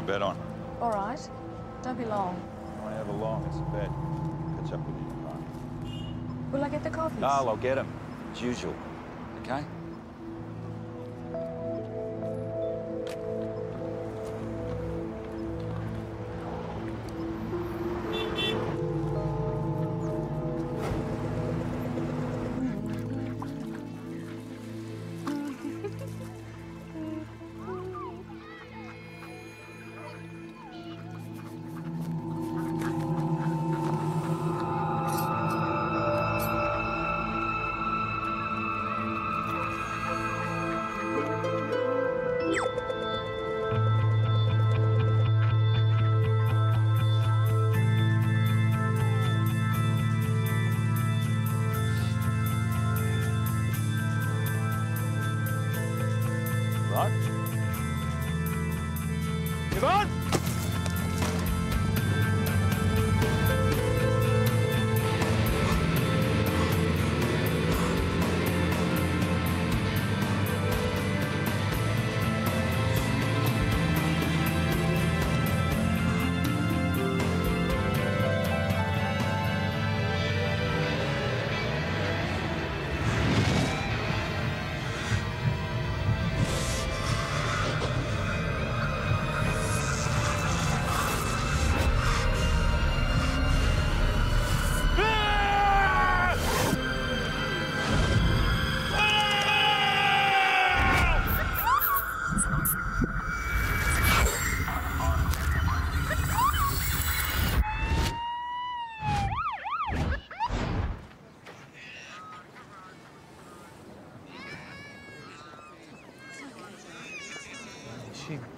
my bed on. All right. Don't be long. I don't have a long. It's a bed. Catch up with you tomorrow. Will I get the coffees? No, I'll get them. As usual. Okay?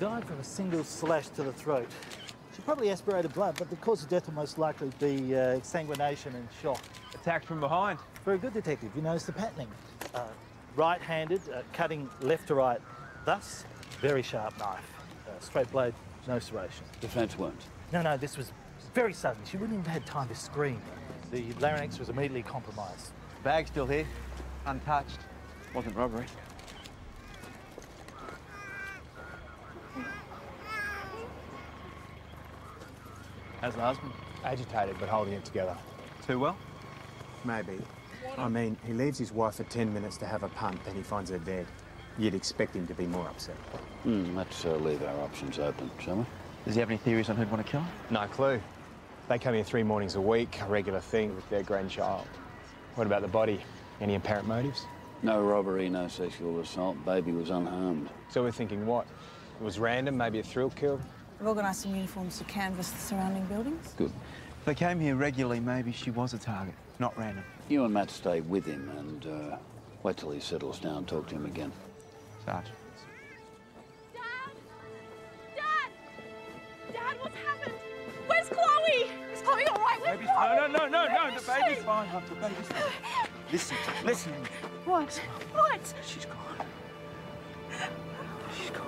Died from a single slash to the throat. She probably aspirated blood, but the cause of death will most likely be exsanguination and shock. Attacked from behind. Very good, detective. You notice the patterning. Right-handed, cutting left to right. Thus, very sharp knife. Straight blade, no serration. Defense wound. No, this was very sudden. She wouldn't even have had time to scream. The larynx was immediately compromised. Bag still here, untouched. Wasn't robbery. How's the husband? Agitated, but holding it together. Too well? Maybe. I mean, he leaves his wife for 10 minutes to have a punt, then he finds her dead. You'd expect him to be more upset. Let's leave our options open, shall we? Does he have any theories on who'd want to kill her? No clue. They come here 3 mornings a week, a regular thing with their grandchild. What about the body? Any apparent motives? No robbery, no sexual assault. Baby was unharmed. So we're thinking what? It was random, maybe a thrill kill? We've organised some uniforms to canvass the surrounding buildings. Good. If they came here regularly, maybe she was a target, not random. You and Matt stay with him and wait till he settles down, talk to him again. Sarge. Dad! Dad! Dad, what's happened? Where's Chloe? Is Chloe all right? Where's Chloe? No, the baby's fine, Hunter, the baby's fine. Listen. What? What? She's gone. She's gone.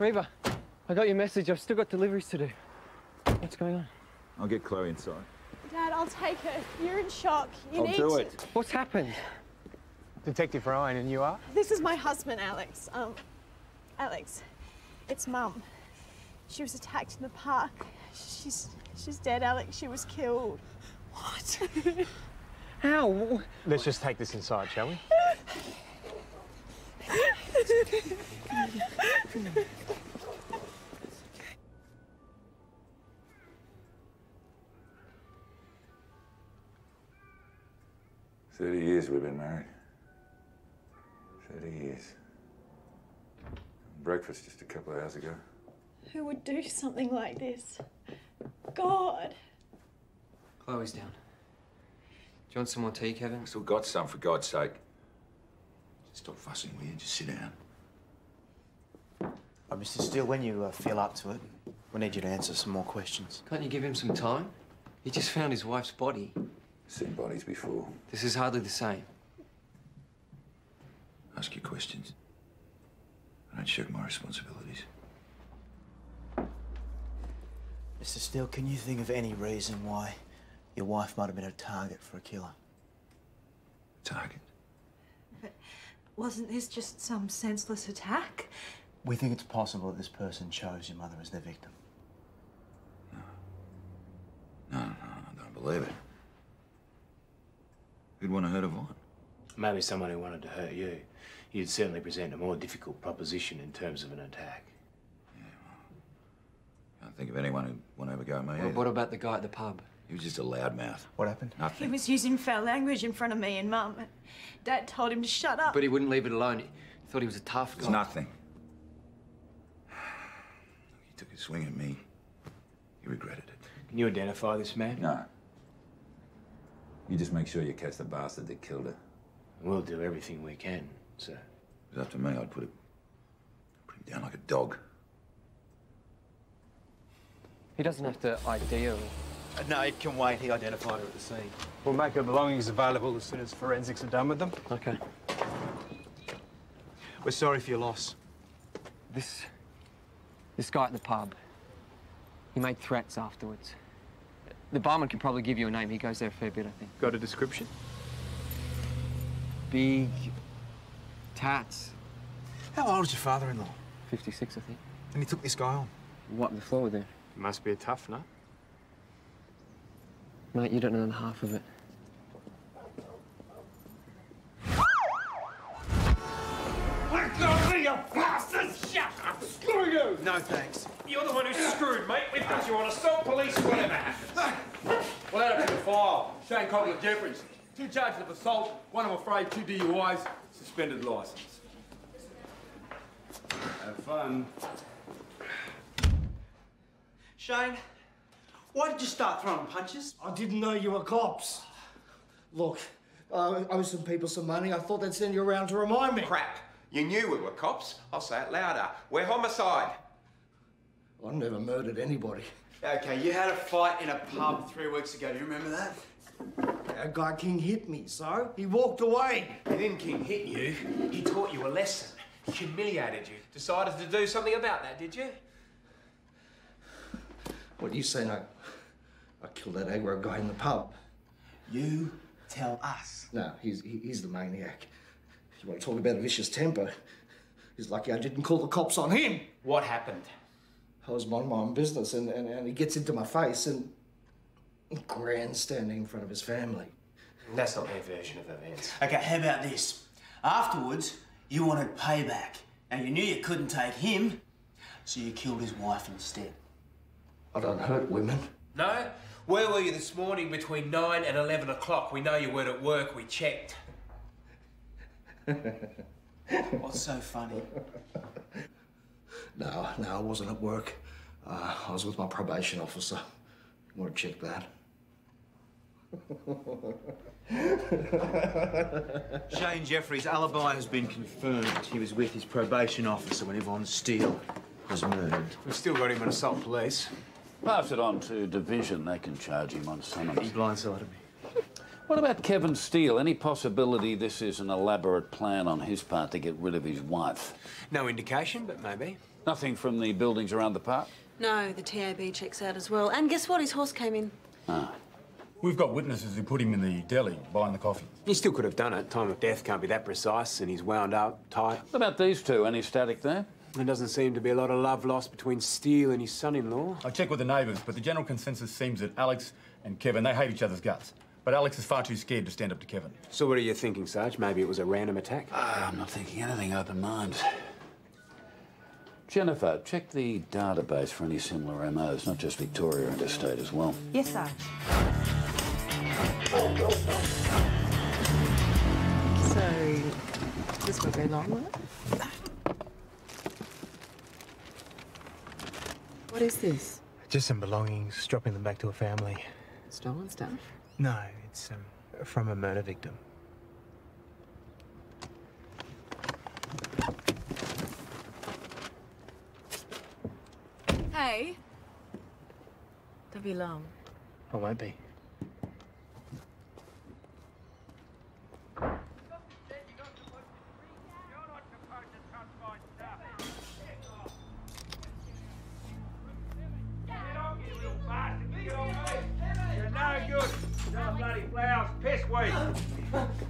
Reva, I got your message. I've still got deliveries to do. What's going on? I'll get Chloe inside. Dad, I'll take her. You're in shock. I'll do it. What's happened? Detective Ryan, and you are? This is my husband, Alex. Alex, it's Mum. She was attacked in the park. She's dead, Alex. She was killed. What? How? Let's just take this inside, shall we? We've been married 30 years. Breakfast just a couple of hours ago. Who would do something like this? God! Chloe's down. Do you want some more tea, Kevin? I still got some, for God's sake. Stop fussing, will you? Just sit down. Right, Mr. Steele, when you feel up to it, we need you to answer some more questions. Can't you give him some time? He just found his wife's body. Seen bodies before. This is hardly the same. Ask your questions. I don't shirk my responsibilities. Mr. Steele, can you think of any reason why your wife might have been a target for a killer? Target? But wasn't this just some senseless attack? We think it's possible that this person chose your mother as their victim. No. No, I don't believe it. Who'd want to hurt Yvonne? Maybe someone who wanted to hurt you. You'd certainly present a more difficult proposition in terms of an attack. Yeah, well, I can't think of anyone who'd want to overgo me either. What about the guy at the pub? He was just a loudmouth. What happened? Nothing. He was using foul language in front of me and Mum. Dad told him to shut up. But he wouldn't leave it alone. He thought he was a tough guy. It was nothing. He took a swing at me. He regretted it. Can you identify this man? No. You just make sure you catch the bastard that killed her. We'll do everything we can, sir. It was up to me. I'd put him down like a dog. He doesn't have to ID her. No, it can wait. He identified her at the scene. We'll make her belongings available as soon as forensics are done with them. Okay. We're sorry for your loss. This guy at the pub, he made threats afterwards. The barman can probably give you a name. He goes there a fair bit, I think. Got a description? Big tats. How old is your father-in-law? 56, I think. And he took this guy on? Wiped the floor with him. He must be a tough nut. Mate, you don't know half of it. Let go me, you bastards! Shut up! Screw you! No, thanks. You're the one who's screwed, mate. We've got you on assault police, whatever happens. Well, that'll be the file. Shane Coglin of Jeffries. 2 charges of assault, 1 I'm afraid, 2 DUIs, suspended licence. Have fun. Shane, why did you start throwing punches? I didn't know you were cops. Look, I owe some people some money. I thought they'd send you around to remind me. Crap. You knew we were cops. I'll say it louder. We're homicide. I never murdered anybody. Okay, you had a fight in a pub 3 weeks ago. Do you remember that? Our guy King hit me, so he walked away. And then King hit you. He taught you a lesson. Humiliated you. Decided to do something about that, did you? What are you saying? I killed that aggro guy in the pub. You tell us. No, he's the maniac. If you want to talk about a vicious temper, he's lucky I didn't call the cops on him. What happened? I was minding my own business, and he gets into my face and grandstanding in front of his family. That's not their version of events. Okay, how about this? Afterwards, you wanted payback, and you knew you couldn't take him, so you killed his wife instead. I don't hurt women. No? Where were you this morning between 9 and 11 o'clock? We know you weren't at work. We checked. What's so funny? No, I wasn't at work. I was with my probation officer. You want to check that? Shane Jeffries' alibi has been confirmed. He was with his probation officer when Yvonne Steele was murdered. We've still got him on assault police. Pass it on to division. They can charge him on summons. He blindsided me. What about Kevin Steele? Any possibility this is an elaborate plan on his part to get rid of his wife? No indication, but maybe. Nothing from the buildings around the park? No, the TAB checks out as well. And guess what? His horse came in. Ah. We've got witnesses who put him in the deli, buying the coffee. He still could have done it. Time of death can't be that precise, and he's wound up, tight. What about these two? Any static there? There doesn't seem to be a lot of love lost between Steele and his son-in-law. I checked with the neighbours, but the general consensus seems that Alex and Kevin, they hate each other's guts. But Alex is far too scared to stand up to Kevin. So what are you thinking, Sarge? Maybe it was a random attack? I'm not thinking anything, open mind. Jennifer, check the database for any similar MOs, not just Victoria Interstate as well. Yes, Sarge. So, this won't be long, will it? What is this? Just some belongings, dropping them back to a family. Stolen stuff? No, it's from a murder victim. Hey? Don't be alarmed. I won't be.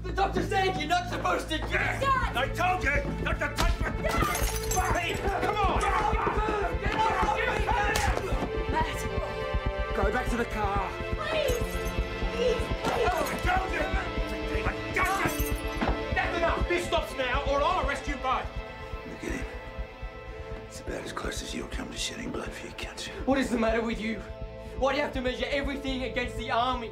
The doctor said you're not supposed to do that! I told you not to touch my... Dad! Hey, come on! Get off me! Matt! Go back to the car! Please! Please, please! I told you! That's enough! This stops now, or I'll arrest you both! Look at him. It's about as close as you'll come to shedding blood for your country. What is the matter with you? Why do you have to measure everything against the army?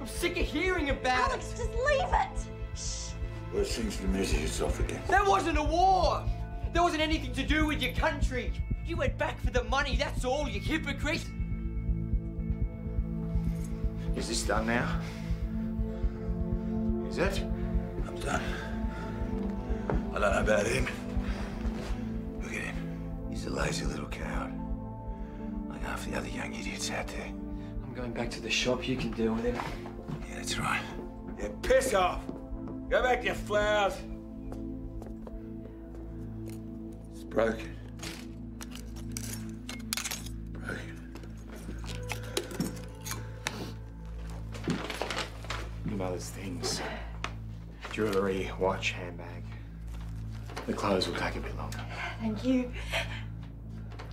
I'm sick of hearing about Alex, it. Alex, just leave it! Shh! Worst things to measure yourself against. That wasn't a war! There wasn't anything to do with your country. You went back for the money, that's all, you hypocrite! Is this done now? Is it? I'm done. I don't know about him. Look at him. He's a lazy little coward. Like half the other young idiots out there. I'm going back to the shop, you can deal with it. Yeah, that's right. Yeah, piss off! Go back to your flowers! It's broken. Broken. Your mother's things. Jewellery, watch, handbag. The clothes will take a bit longer. Thank you.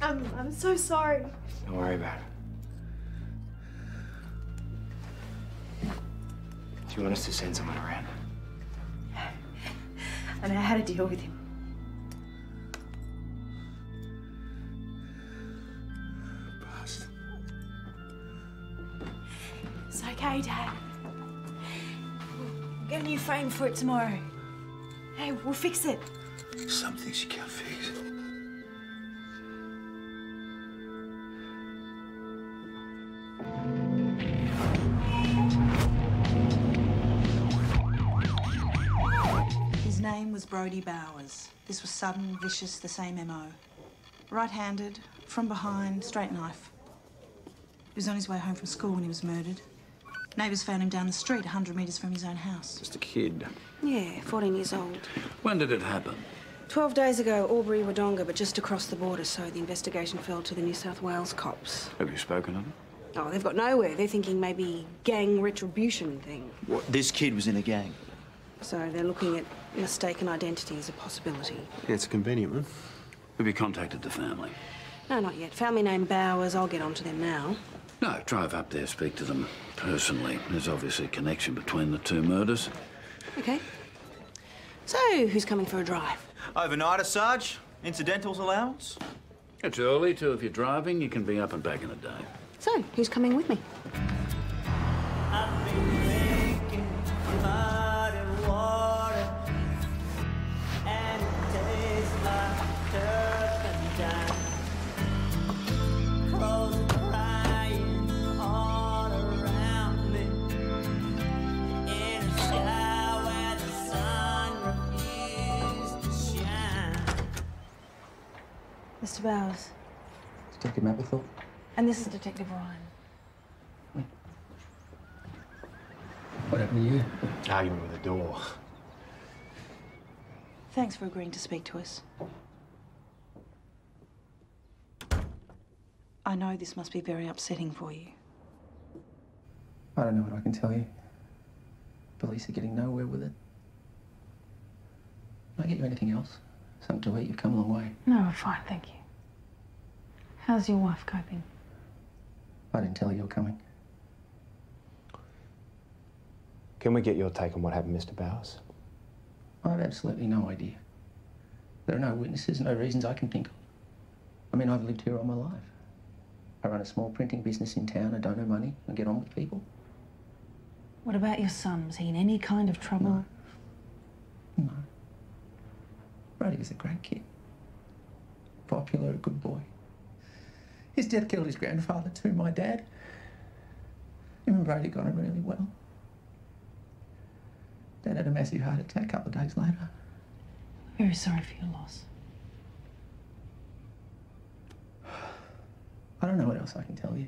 I'm so sorry. Don't worry about it. Do you want us to send someone around? I know how to deal with him. Bastard. It's okay, Dad. We'll get a new frame for it tomorrow. Hey, we'll fix it. Some things you can't fix. Brodie Bowers. This was sudden, vicious, the same MO. Right-handed, from behind, straight knife. He was on his way home from school when he was murdered. Neighbours found him down the street, 100 metres from his own house. Just a kid. Yeah, 14 years old. When did it happen? 12 days ago, Albury Wodonga, but just across the border, so the investigation fell to the New South Wales cops. Have you spoken to them? Oh, they've got nowhere. They're thinking maybe gang retribution thing. What? This kid was in a gang? So they're looking at mistaken identity as a possibility. Yeah, it's a convenient one. Have you contacted the family? No, not yet. Family name Bowers. I'll get on to them now. No, drive up there, speak to them personally. There's obviously a connection between the two murders. OK. So, who's coming for a drive? Overnighter, Sarge. Incidentals allowance. It's early, too. If you're driving, you can be up and back in a day. So, who's coming with me? Mr. Bowers. Detective Mapplethorpe. And this is Detective Ryan. Wait. What happened to you? Argument with the door. Thanks for agreeing to speak to us. I know this must be very upsetting for you. I don't know what I can tell you. Police are getting nowhere with it. Can I get you anything else? Something to eat, you've come a long way. No, I'm fine, thank you. How's your wife coping? I didn't tell her you're coming. Can we get your take on what happened, Mr. Bowers? I have absolutely no idea. There are no witnesses, no reasons I can think of. I mean, I've lived here all my life. I run a small printing business in town, I don't earn money, I get on with people. What about your son? Was he in any kind of trouble? No. Brodie was a great kid. Popular, a good boy. His death killed his grandfather too, my dad. Him and Brodie got on really well. Dad had a massive heart attack a couple of days later. Very sorry for your loss. don't know what else I can tell you.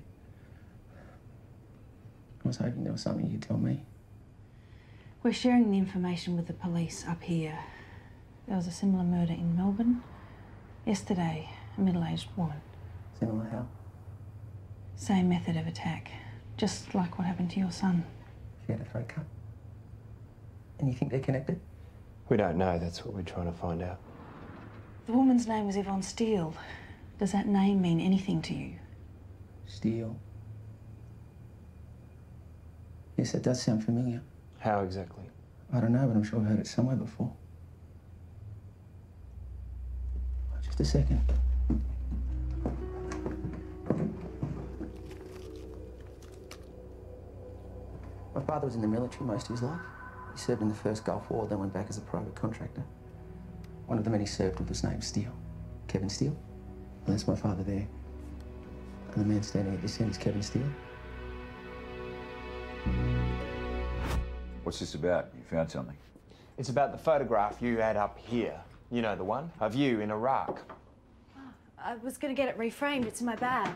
I was hoping there was something you could tell me. We're sharing the information with the police up here. There was a similar murder in Melbourne. Yesterday, a middle-aged woman. Similar how? Same method of attack. Just like what happened to your son. She had a throat cut. And you think they're connected? We don't know. That's what we're trying to find out. The woman's name was Yvonne Steele. Does that name mean anything to you? Steele. Yes, that does sound familiar. How exactly? I don't know, but I'm sure I've heard it somewhere before. Just a second. My father was in the military most of his life. He served in the first Gulf War, then went back as a private contractor. One of the men he served with was named Steele. Kevin Steele. Well, that's my father there. And the man standing at this end is Kevin Steele. What's this about? You found something. It's about the photograph you had up here. You know the one? Of you in Iraq. Oh, I was going to get it reframed. It's in my bag.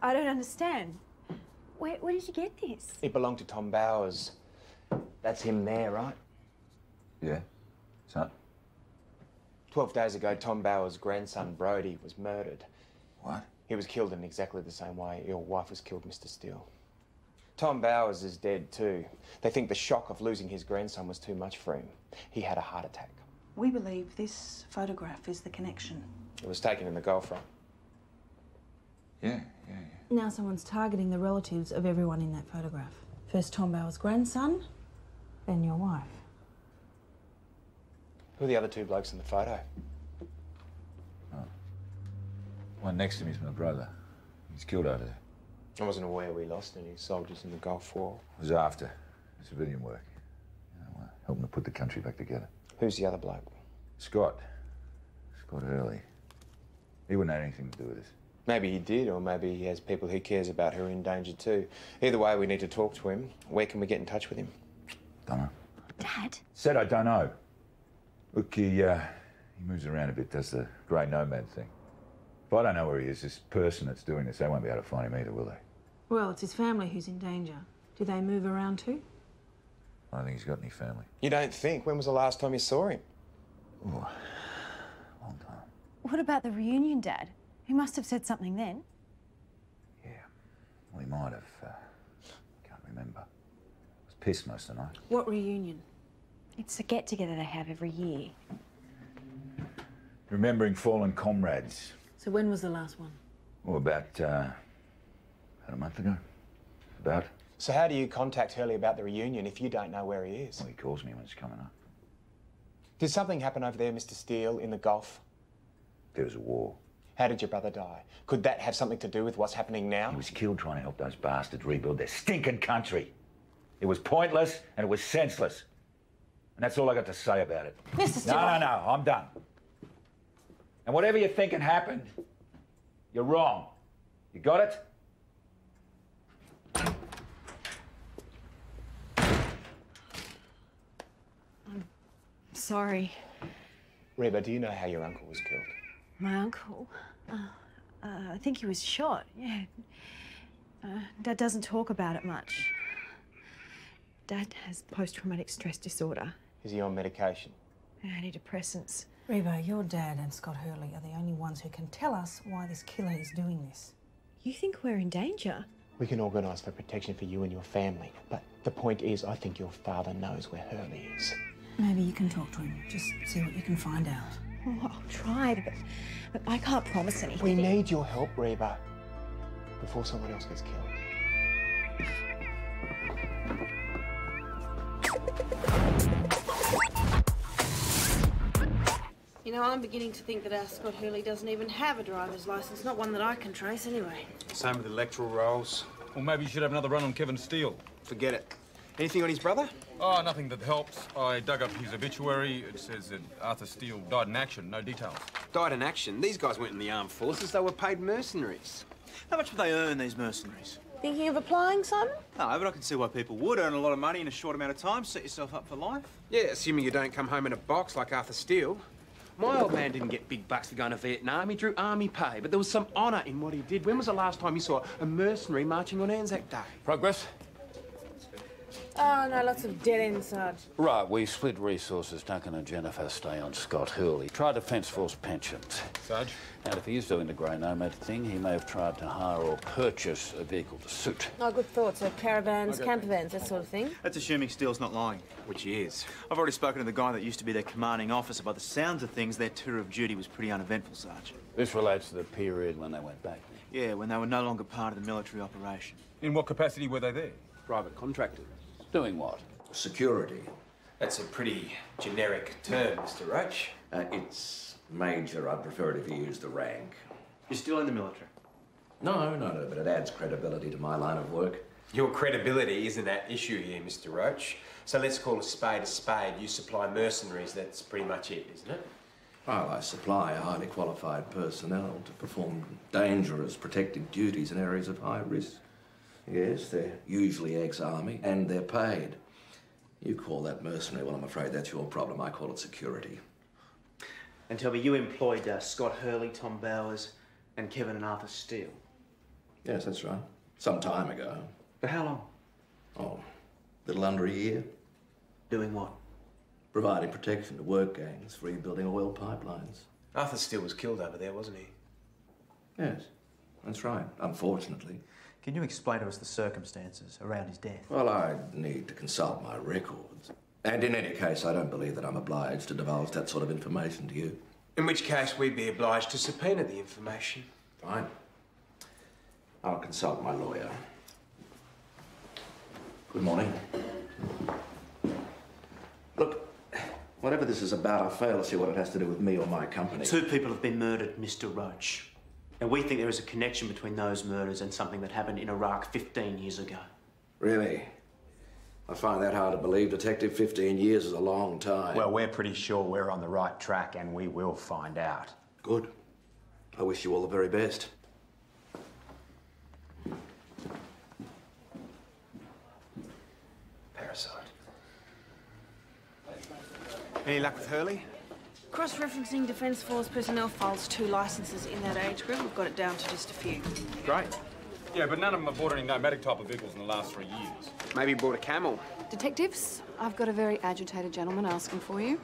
I don't understand. Where did you get this? It belonged to Tom Bowers. That's him there, right? Yeah. Son? 12 days ago, Tom Bowers' grandson, Brodie, was murdered. What? He was killed in exactly the same way your wife was killed, Mr. Steele. Tom Bowers is dead too. They think the shock of losing his grandson was too much for him. He had a heart attack. We believe this photograph is the connection. It was taken in the Gulf, right? Yeah. Now someone's targeting the relatives of everyone in that photograph. First Tom Bowers' grandson, then your wife. Who are the other two blokes in the photo? Oh. One next to me is my brother. He's killed over there. I wasn't aware we lost any soldiers in the Gulf War. It was after civilian work. You know, helping to put the country back together. Who's the other bloke? Scott. Scott Hurley. He wouldn't have anything to do with this. Maybe he did, or maybe he has people he cares about who are in danger too. Either way, we need to talk to him. Where can we get in touch with him? Don't know. Dad? Said I don't know. Look, he moves around a bit, does the grey nomad thing. If I don't know where he is, this person that's doing this, they won't be able to find him either, will they? Well, it's his family who's in danger. Do they move around too? I don't think he's got any family. You don't think? When was the last time you saw him? Ooh, long time. What about the reunion, Dad? He must have said something then. Yeah, well, he might have. Can't remember. I was pissed most of the night. What reunion? It's a get-together they have every year. Remembering fallen comrades. So when was the last one? Oh, about a month ago. About. So how do you contact Hurley about the reunion if you don't know where he is? Well, he calls me when it's coming up. Did something happen over there, Mr. Steele, in the Gulf? There was a war. How did your brother die? Could that have something to do with what's happening now? He was killed trying to help those bastards rebuild their stinking country. It was pointless and it was senseless. And that's all I got to say about it. Mr. Steele. No, I'm done. And whatever you're thinking happened, you're wrong. You got it? I'm sorry. Reba, do you know how your uncle was killed? My uncle? I think he was shot, yeah. Dad doesn't talk about it much. Dad has post-traumatic stress disorder. Is he on medication? Antidepressants. Reba, your dad and Scott Hurley are the only ones who can tell us why this killer is doing this. You think we're in danger? We can organise for protection for you and your family, but the point is I think your father knows where Hurley is. Maybe you can talk to him. Just see what you can find out. Oh, I'll try, but I can't promise anything. We need your help, Reba, before someone else gets killed. You know, I'm beginning to think that our Scott Hurley doesn't even have a driver's licence, not one that I can trace anyway. Same with electoral rolls. Or maybe you should have another run on Kevin Steele. Forget it. Anything on his brother? Oh, nothing that helps. I dug up his obituary. It says that Arthur Steele died in action, no details. Died in action? These guys weren't in the armed forces, they were paid mercenaries. How much would they earn, these mercenaries? Thinking of applying, Simon? No, but I can see why people would earn a lot of money in a short amount of time, set yourself up for life. Yeah, assuming you don't come home in a box like Arthur Steele. My old man didn't get big bucks for going to Vietnam. He drew army pay, but there was some honour in what he did. When was the last time you saw a mercenary marching on Anzac Day? Progress? Oh, no, lots of dead ends, Sarge. Right, we split resources. Duncan and Jennifer stay on Scott Hurley. Try Defence Force pensions. Sarge? And if he is doing the grey nomad thing, he may have tried to hire or purchase a vehicle to suit. Oh, good thoughts. So caravans, camper vans, that sort of thing. That's assuming Steele's not lying. Which he is. I've already spoken to the guy that used to be their commanding officer. By the sounds of things, their tour of duty was pretty uneventful, Sarge. This relates to the period when they went back. Yeah, when they were no longer part of the military operation. In what capacity were they there? Private contractor. Doing what? Security. That's a pretty generic term, Mr. Roach. It's major. I prefer it if you use the rank. You're still in the military? No, but it adds credibility to my line of work. Your credibility isn't that issue here, Mr. Roach. So let's call a spade a spade. You supply mercenaries, that's pretty much it, isn't it? Well, I supply highly qualified personnel to perform dangerous protective duties in areas of high risk. Yes, they're usually ex-army, and they're paid. You call that mercenary, well, I'm afraid that's your problem. I call it security. And tell me, you employed Scott Hurley, Tom Bowers, and Kevin and Arthur Steele? Yes, that's right. Some time ago. For how long? Oh, a little under a year. Doing what? Providing protection to work gangs, rebuilding oil pipelines. Arthur Steele was killed over there, wasn't he? Yes, that's right, unfortunately. Can you explain to us the circumstances around his death? Well, I need to consult my records. And in any case, I don't believe that I'm obliged to divulge that sort of information to you. In which case, we'd be obliged to subpoena the information. Fine. I'll consult my lawyer. Good morning. Look, whatever this is about, I fail to see what it has to do with me or my company. Two people have been murdered, Mr. Roach. And we think there is a connection between those murders and something that happened in Iraq 15 years ago. Really? I find that hard to believe, Detective. 15 years is a long time. Well, we're pretty sure we're on the right track, and we will find out. Good. I wish you all the very best. Parasite. Any luck with Hurley? Cross-referencing Defence Force personnel files to licences in that age group. We've got it down to just a few. Great. Yeah, but none of them have bought any nomadic type of vehicles in the last 3 years. Maybe bought a camel. Detectives, I've got a very agitated gentleman asking for you.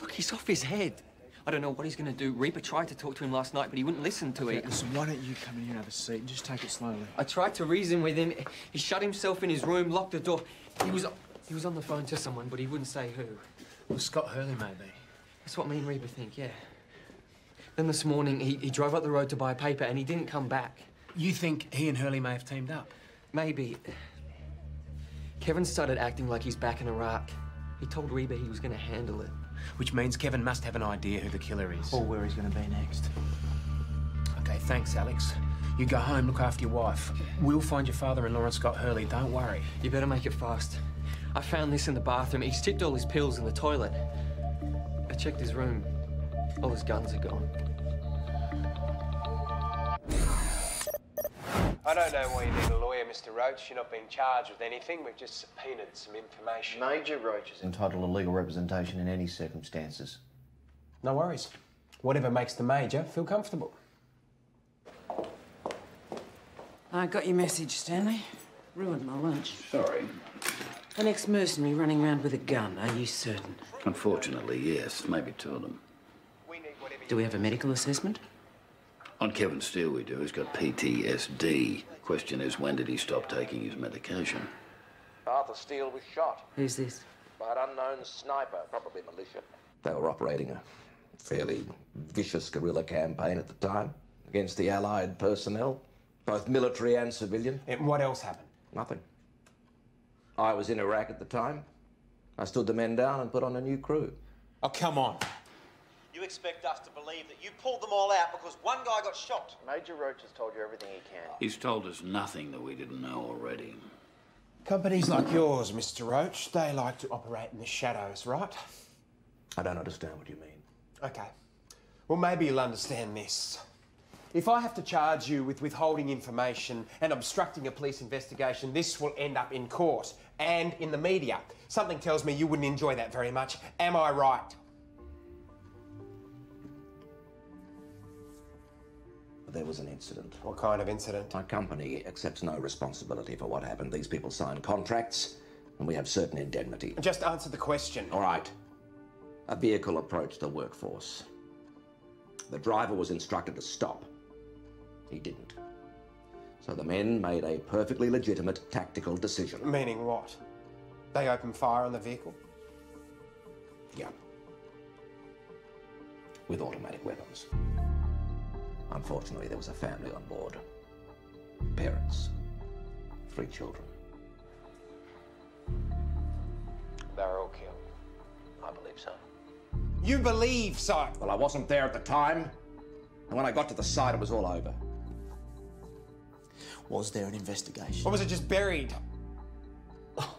Look, he's off his head. I don't know what he's going to do. Reaper tried to talk to him last night, but he wouldn't listen to it. So why don't you come in here and have a seat and just take it slowly? I tried to reason with him. He shut himself in his room, locked the door. He was on the phone to someone, but he wouldn't say who. Well, Scott Hurley, maybe. That's what me and Reba think, yeah. Then this morning, he drove up the road to buy a paper and he didn't come back. You think he and Hurley may have teamed up? Maybe. Kevin started acting like he's back in Iraq. He told Reba he was going to handle it. Which means Kevin must have an idea who the killer is. Or where he's going to be next. OK, thanks, Alex. You go home, look after your wife. We'll find your father-in-law and Scott Hurley, don't worry. You better make it fast. I found this in the bathroom. He's tipped all his pills in the toilet. I checked his room. All his guns are gone. I don't know why you need a lawyer, Mr. Roach. You're not being charged with anything. We've just subpoenaed some information. Major Roach is entitled to legal representation in any circumstances. No worries. Whatever makes the Major feel comfortable. I got your message, Stanley. Ruined my lunch. Sorry. An ex-mercenary running around with a gun, are you certain? Unfortunately, yes. Maybe two of them. Do we have a medical assessment? On Kevin Steele we do. He's got PTSD. Question is, when did he stop taking his medication? Arthur Steele was shot. Who's this? By an unknown sniper, probably militia. They were operating a fairly vicious guerrilla campaign at the time against the Allied personnel, both military and civilian. And what else happened? Nothing. I was in Iraq at the time. I stood the men down and put on a new crew. Oh, come on. You expect us to believe that you pulled them all out because one guy got shot? Major Roach has told you everything he can. He's told us nothing that we didn't know already. Companies like yours, Mr. Roach, they like to operate in the shadows, right? I don't understand what you mean. OK. Well, maybe you'll understand this. If I have to charge you with withholding information and obstructing a police investigation, this will end up in court and in the media. Something tells me you wouldn't enjoy that very much. Am I right? There was an incident. What kind of incident? My company accepts no responsibility for what happened. These people sign contracts and we have certain indemnity. Just answer the question. All right. A vehicle approached the workforce. The driver was instructed to stop. He didn't. So the men made a perfectly legitimate tactical decision. Meaning what? They opened fire on the vehicle? Yeah. With automatic weapons. Unfortunately, there was a family on board. Parents. 3 children. They were all killed. I believe so. You believe so? Well, I wasn't there at the time. And when I got to the site, it was all over. Was there an investigation? Or was it just buried? Oh.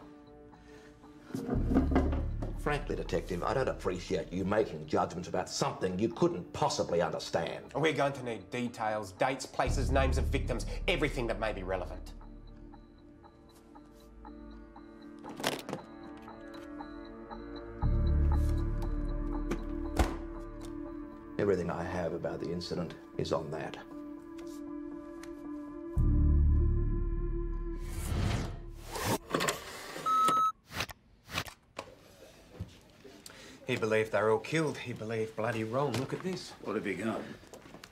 Frankly, Detective, I don't appreciate you making judgments about something you couldn't possibly understand. We're going to need details, dates, places, names of victims, everything that may be relevant. Everything I have about the incident is on that. He believed they were all killed. He believed bloody wrong. Look at this. What have you got?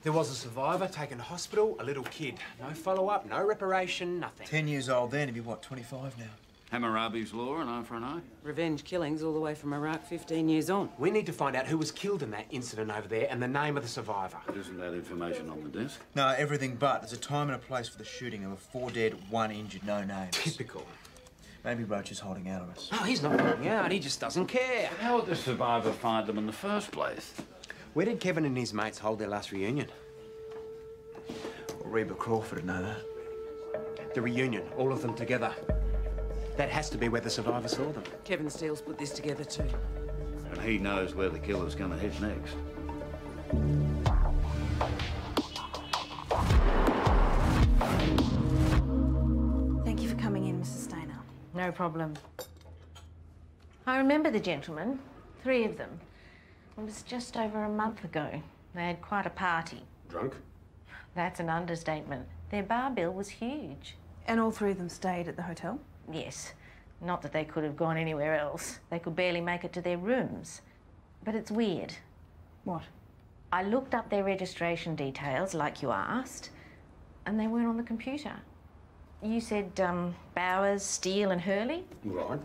There was a survivor taken to hospital, a little kid. No follow-up, no reparation, nothing. 10 years old then, he'd be what, 25 now? Hammurabi's law, an eye for an eye. Revenge killings all the way from Iraq 15 years on. We need to find out who was killed in that incident over there and the name of the survivor. But isn't that information on the desk? No, everything but. There's a time and a place for the shooting. There were 4 dead, 1 injured, no names. Typical. Maybe Roach is holding out on us. No, he's not holding out. He just doesn't care. But how would the survivor find them in the first place? Where did Kevin and his mates hold their last reunion? Well, Reba Crawford would know that. The reunion, all of them together. That has to be where the survivor saw them. Kevin Steele's put this together too. And he knows where the killer's gonna hit next. Thank you for coming in, Mrs. Steiner. No problem. I remember the gentlemen, 3 of them. It was just over a month ago. They had quite a party. Drunk? That's an understatement. Their bar bill was huge. And all 3 of them stayed at the hotel? Yes. Not that they could have gone anywhere else. They could barely make it to their rooms. But it's weird. What? I looked up their registration details, like you asked, and they weren't on the computer. You said, Bowers, Steele and Hurley? Right.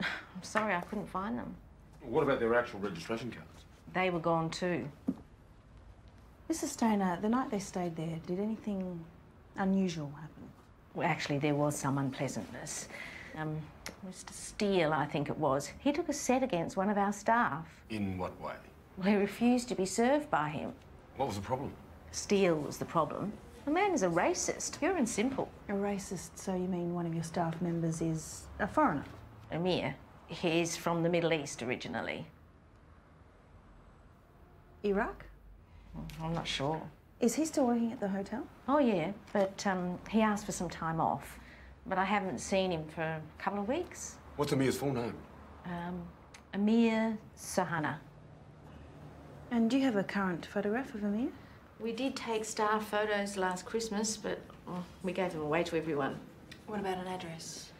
I'm sorry, I couldn't find them. What about their actual registration cards? They were gone too. Mrs. Stoner, the night they stayed there, did anything unusual happen? Well, actually, there was some unpleasantness. Mr. Steele, I think it was, he took a set against one of our staff. In what way? Well, he refused to be served by him. What was the problem? Steele was the problem. The man is a racist, pure and simple. A racist, so you mean one of your staff members is a foreigner? Amir. He's from the Middle East originally. Iraq? I'm not sure. Is he still working at the hotel? Oh, yeah, but he asked for some time off. But I haven't seen him for a couple of weeks. What's Amir's full name? Amir Sahana. And do you have a current photograph of Amir? We did take staff photos last Christmas, but we gave them away to everyone. What about an address?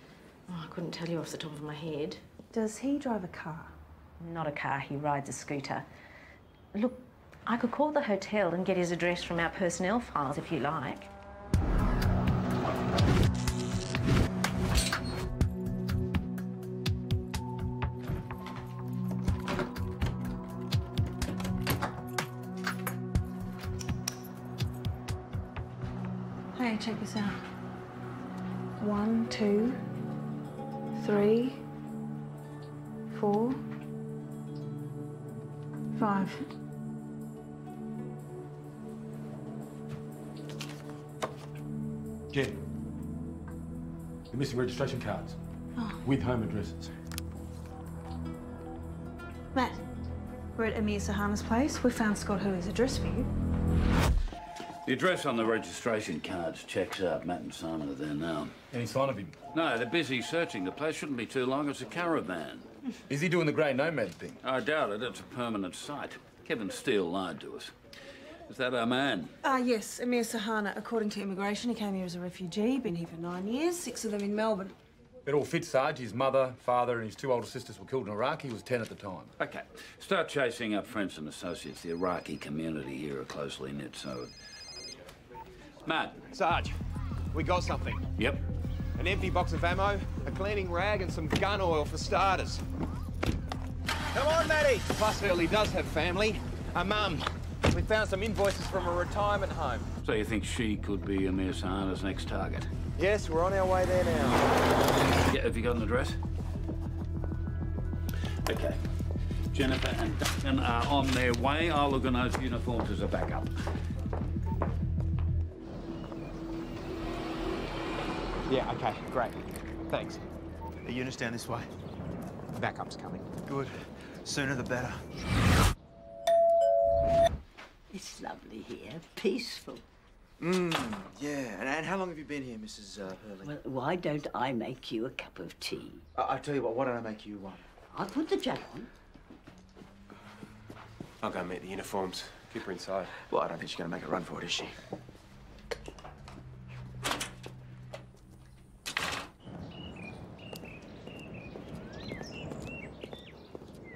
Oh, I couldn't tell you off the top of my head. Does he drive a car? Not a car, he rides a scooter. Look, I could call the hotel and get his address from our personnel files, if you like. Hey, check this out. 1, 2, 3, 4, 5. Jen, you're missing registration cards with home addresses. Matt, we're at Amir Sahana's place. We found Scott Hurley's address for you. The address on the registration cards checks out. Matt and Simon are there now. Any sign of him? No, they're busy searching. The place shouldn't be too long. It's a caravan. Is he doing the grey nomad thing? I doubt it. It's a permanent site. Kevin Steele lied to us. Is that our man? Yes, Amir Sahana. According to immigration, he came here as a refugee. Been here for 9 years, 6 of them in Melbourne. It all fits, Sarge. His mother, father and his 2 older sisters were killed in Iraq. He was 10 at the time. OK. Start chasing up friends and associates. The Iraqi community here are closely knit, so... Matt. Sarge, we got something. Yep. An empty box of ammo, a cleaning rag and some gun oil for starters. Come on, Matty! Plus, Hurley does have family. A mum. We found some invoices from a retirement home. So you think she could be Amir Sahana's next target? Yes, we're on our way there now. Yeah, have you got an address? OK. Jennifer and Duncan are on their way. I'll organise uniforms as a backup. Yeah, OK, great. Thanks. The unit's down this way. The backup's coming. Good. Sooner the better. It's lovely here, peaceful. Yeah. And how long have you been here, Mrs. Hurley? Well, why don't I make you a cup of tea? I'll tell you what, why don't I make you one? I'll put the jacket on. I'll go and meet the uniforms. Keep her inside. Well, I don't think she's going to make a run for it, is she?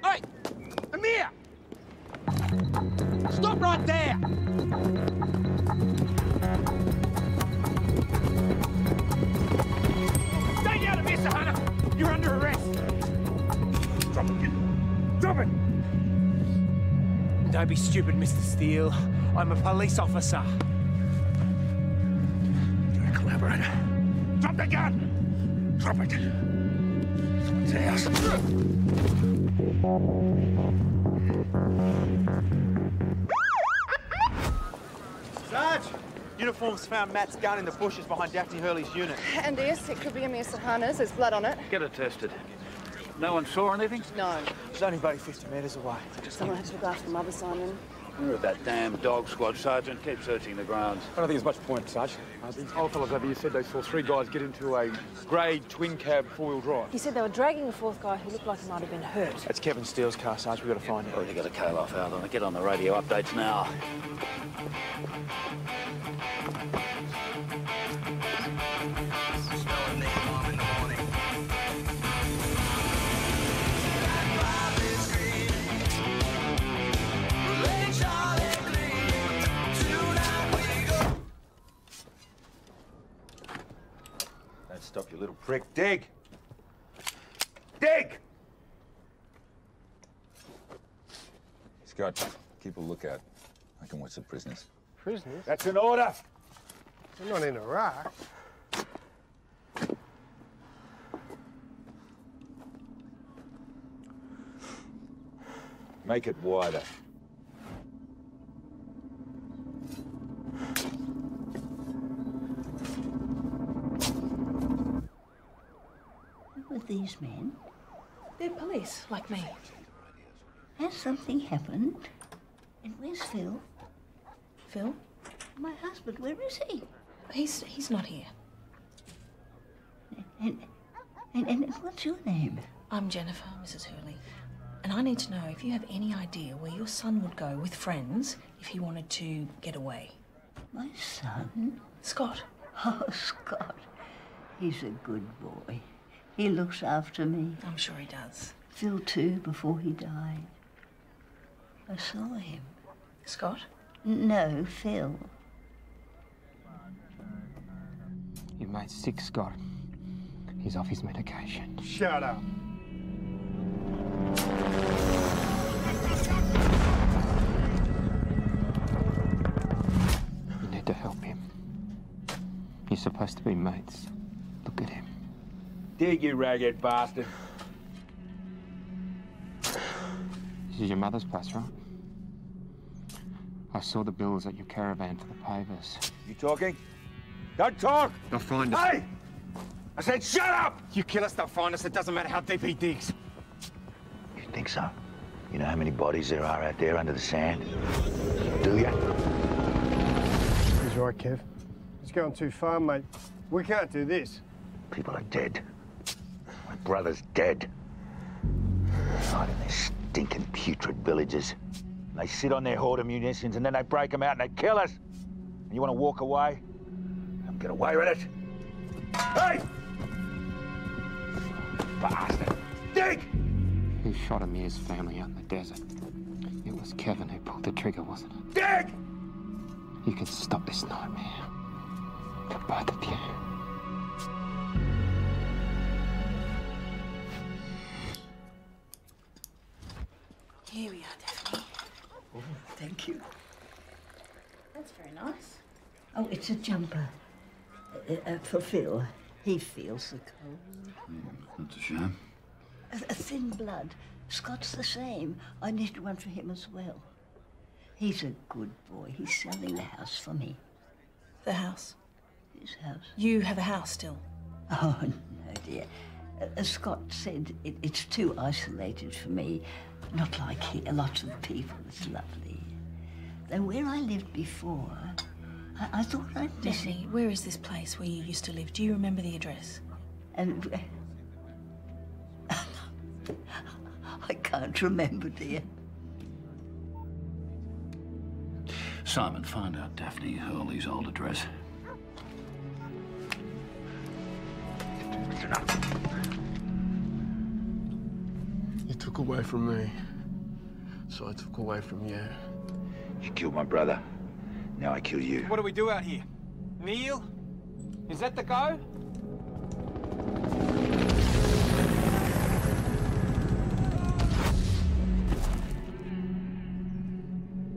Hey! Amir! Stop right there! Stay down, Amir Sahana! You're under arrest! Drop it! Drop it! Don't be stupid, Mr. Steele. I'm a police officer. You're a collaborator. Drop the gun! Drop it! Someone's house. Sarge! Uniforms found Matt's gun in the bushes behind Daphne Hurley's unit. And yes, it could be Amir Sahana's. There's blood on it. Get it tested. No one saw anything? No. It's only about 50 metres away. Someone had to look after Mother, Simon. You're that damn dog squad, Sergeant. Keep searching the grounds. I don't think there's much point, Sarge. These old fellas over here said they saw 3 guys get into a grey twin cab 4-wheel drive. He said they were dragging a 4th guy who looked like he might have been hurt. That's Kevin Steele's car, Sarge. We've got to find him. Already got a co-life out on it. Get on the radio updates now. Stop, you little prick. Dig! Dig! Scott, keep a lookout. I can watch the prisoners. Prisoners? That's an order! We're not in Iraq. Make it wider. These men? They're police, like me. Has something happened? And where's Phil? Phil? My husband, where is he? He's not here. And what's your name? I'm Jennifer, Mrs. Hurley. And I need to know if you have any idea where your son would go with friends if he wanted to get away. My son? Scott. Oh, Scott. He's a good boy. He looks after me. I'm sure he does. Phil, too, before he died. I saw him. Scott? No, Phil. You've made 6, Scott. He's off his medication. Shut up. You need to help him. You're supposed to be mates. Look at him. Dig, you ragged bastard. This is your mother's place, right? I saw the bills at your caravan for the pavers. You talking? Don't talk! They'll find us. Hey! I said shut up! You kill us, they'll find us. It doesn't matter how deep he digs. You think so? You know how many bodies there are out there under the sand? Do you? He's right, Kev. It's going too far, mate. We can't do this. People are dead. My brother's dead. Right in their stinking putrid villages. They sit on their hoard of munitions and then they break them out and they kill us. And you want to walk away? Come get away with it. Hey! Bastard. Dig! Who shot Amir's family out in the desert? It was Kevin who pulled the trigger, wasn't it? Dig! You can stop this nightmare. For both of you. Here we are, Daphne. Oh, thank you. That's very nice. Oh, it's a jumper. For Phil. He feels the cold. That's a shame. A thin blood. Scott's the same. I knitted one for him as well. He's a good boy. He's selling the house for me. The house? His house. You have a house still? Oh, no, dear. As Scott said, it's too isolated for me. Not like here. Lots of people. It's lovely. Though where I lived before, I thought I'd miss it. Where is this place where you used to live? Do you remember the address? And... I can't remember, dear. Simon, find out Daphne Hurley's old address. You took away from me, so I took away from you. You killed my brother. Now I kill you. What do we do out here? Kneel? Is that the go?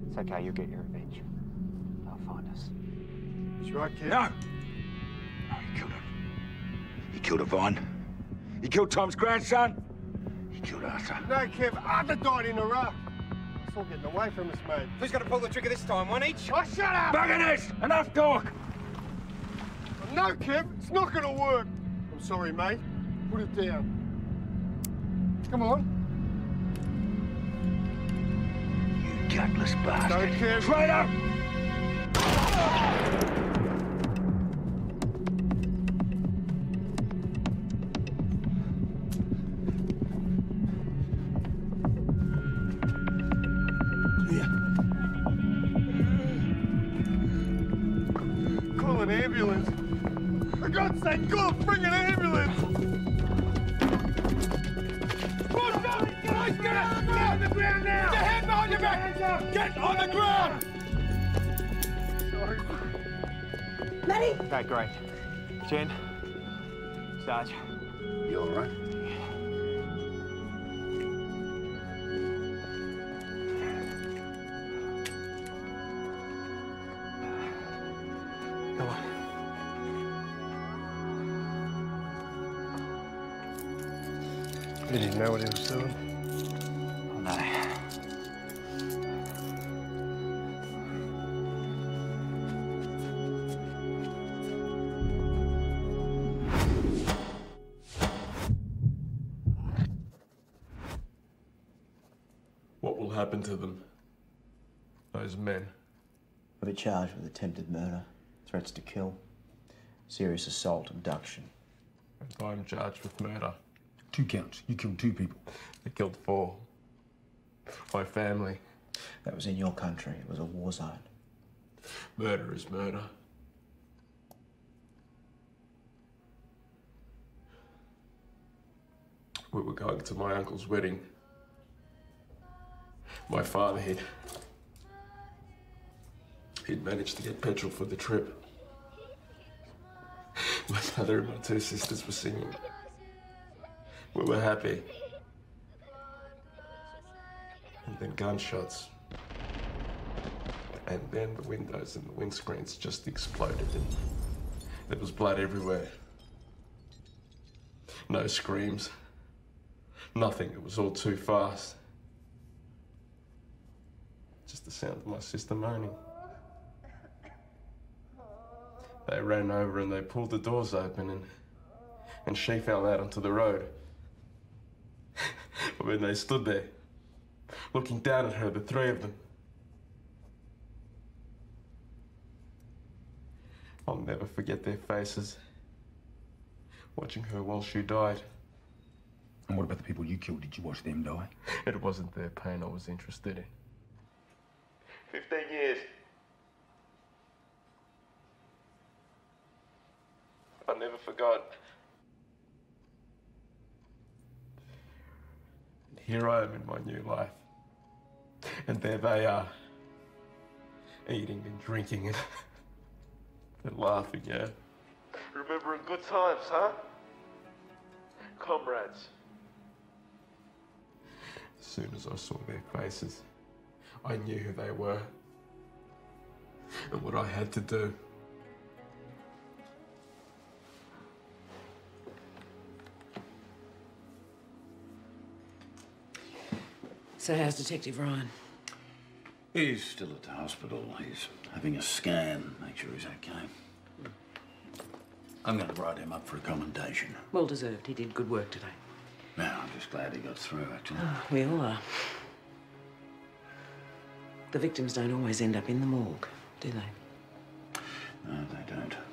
It's okay, you'll get your revenge. They'll find us. He's right, kid. No! No, he killed him. He killed Yvonne. He killed Tom's grandson. He killed Arthur. No, Kev, Arthur died in a rough. It's all getting away from us, mate. Who's gonna pull the trigger this time? One each? Oh, shut up! Buggers! Enough talk! No, Kev, it's not gonna work. I'm sorry, mate. Put it down. Come on. Gutless bastard. Don't care. Right up! Yeah. Call an ambulance. For God's sake, call a friggin' ambulance! Get up! Get on the ground now! Get your head behind your back! Get on the ground! Sorry. Matty? Okay, great. Jen. Sarge. You all right? Go on. He didn't know what he was doing. Happened to them? Those men. I'll be charged with attempted murder, threats to kill, serious assault, abduction. And I'm charged with murder. 2 counts. You killed 2 people. They killed 4. My family. That was in your country. It was a war zone. Murder is murder. We were going to my uncle's wedding. My father, he'd managed to get petrol for the trip. My mother and my 2 sisters were singing. We were happy. And then gunshots. And then the windows and the windscreens just exploded and there was blood everywhere. No screams. Nothing. It was all too fast. Just the sound of my sister moaning. They ran over and they pulled the doors open and she fell out onto the road. But when they stood there, looking down at her, the 3 of them, I'll never forget their faces, watching her while she died. And what about the people you killed? Did you watch them die? It wasn't their pain I was interested in. 15 years. I never forgot. And here I am in my new life. And there they are. Eating and drinking and laughing, yeah? Remembering good times, huh? Comrades. As soon as I saw their faces, I knew who they were and what I had to do. So how's Detective Ryan? He's still at the hospital. He's having a scan, make sure he's okay. I'm going to write him up for a commendation. Well deserved. He did good work today. Now, I'm just glad he got through, actually. Oh, we all are. The victims don't always end up in the morgue, do they? No, they don't.